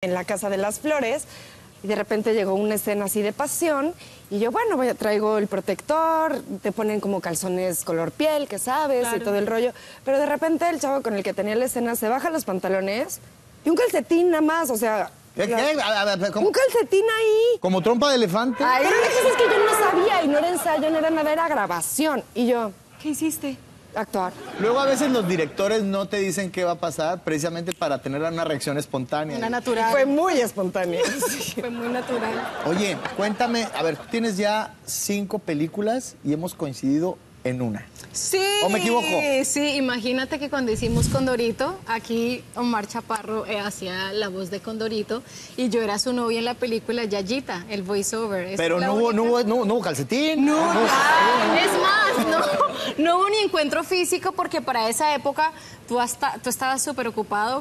En La Casa de las Flores, y de repente llegó una escena así de pasión, y yo, bueno, traigo el protector, te ponen como calzones color piel, que sabes, claro, y todo el rollo, pero de repente el chavo con el que tenía la escena se baja los pantalones y un calcetín nada más, o sea... ¿Qué? Un calcetín ahí. ¿Como trompa de elefante? Ahí. Pero la cosa es que yo no sabía, y no era ensayo, no era nada, era grabación, y yo... ¿Qué hiciste? Actuar. Luego a veces los directores no te dicen qué va a pasar precisamente para tener una reacción espontánea. Una natural. Fue muy espontánea. Sí. Fue muy natural. Oye, cuéntame, a ver, tienes ya 5 películas y hemos coincidido en una. Sí. ¿O me equivoco? Sí, imagínate que cuando hicimos Condorito, aquí Omar Chaparro hacía la voz de Condorito y yo era su novia en la película Yayita, el voiceover. Pero no hubo calcetín. No, no, es más, no hubo ni encuentro físico porque para esa época tú estabas súper ocupado.